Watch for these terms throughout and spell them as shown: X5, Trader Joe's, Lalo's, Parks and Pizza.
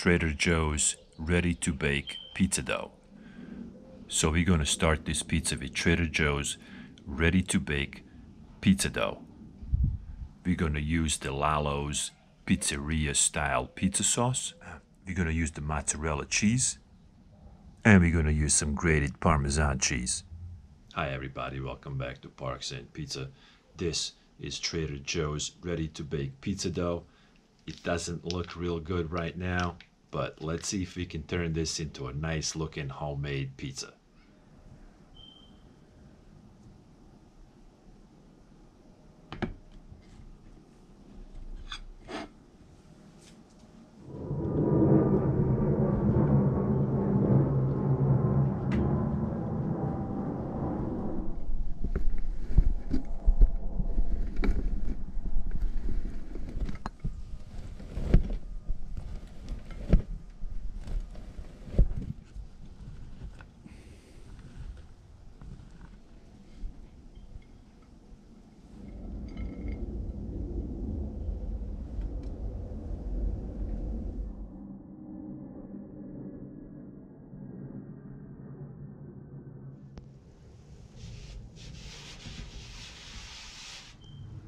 Trader Joe's ready to bake pizza dough. So we're gonna start this pizza with Trader Joe's ready to bake pizza dough. We're gonna use the Lalo's pizzeria style pizza sauce. We're gonna use the mozzarella cheese, and we're gonna use some grated Parmesan cheese. Hi everybody, welcome back to Parks and Pizza. This is Trader Joe's ready to bake pizza dough. It doesn't look real good right now, but let's see if we can turn this into a nice looking homemade pizza.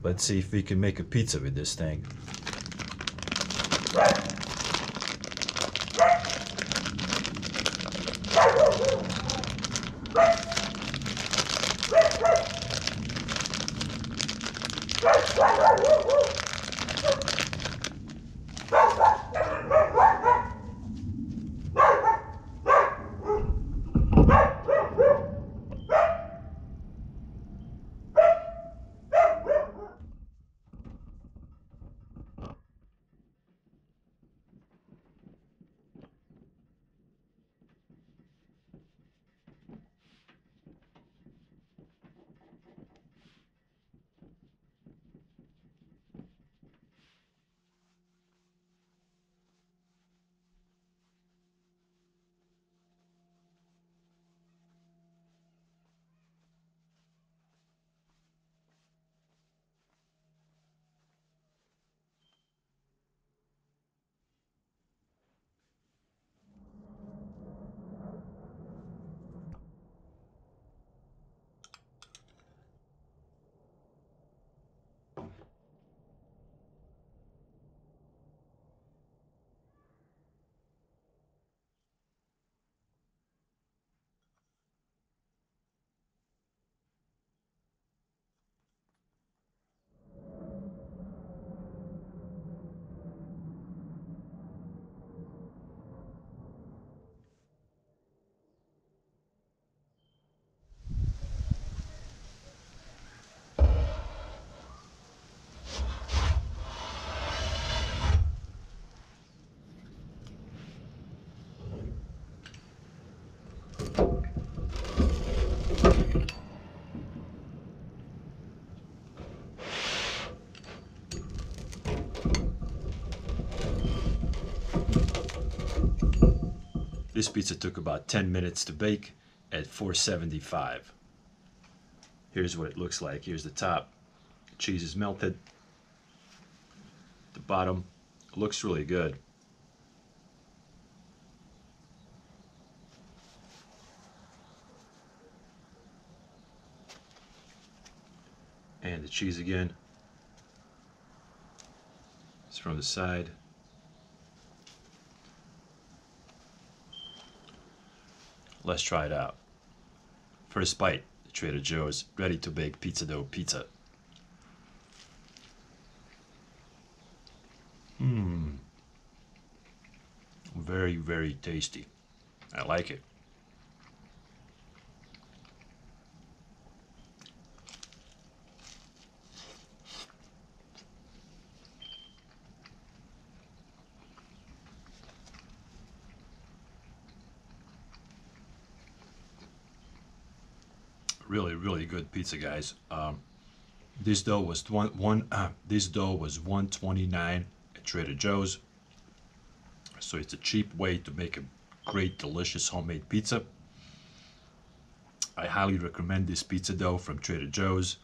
Let's see if we can make a pizza with this thing. This pizza took about 10 minutes to bake at 475. Here's what it looks like. Here's the top. The cheese is melted. The bottom looks really good. And the cheese again. It's from the side. Let's try it out. First bite, Trader Joe's ready to bake pizza dough pizza. Very, very tasty. I like it. Really, really good pizza, guys. This dough was $1.29 at Trader Joe's, so it's a cheap way to make a great, delicious homemade pizza. I highly recommend this pizza dough from Trader Joe's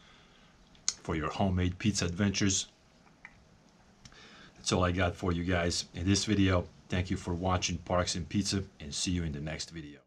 for your homemade pizza adventures. That's all I got for you guys in this video. Thank you for watching Parks and Pizza, and see you in the next video.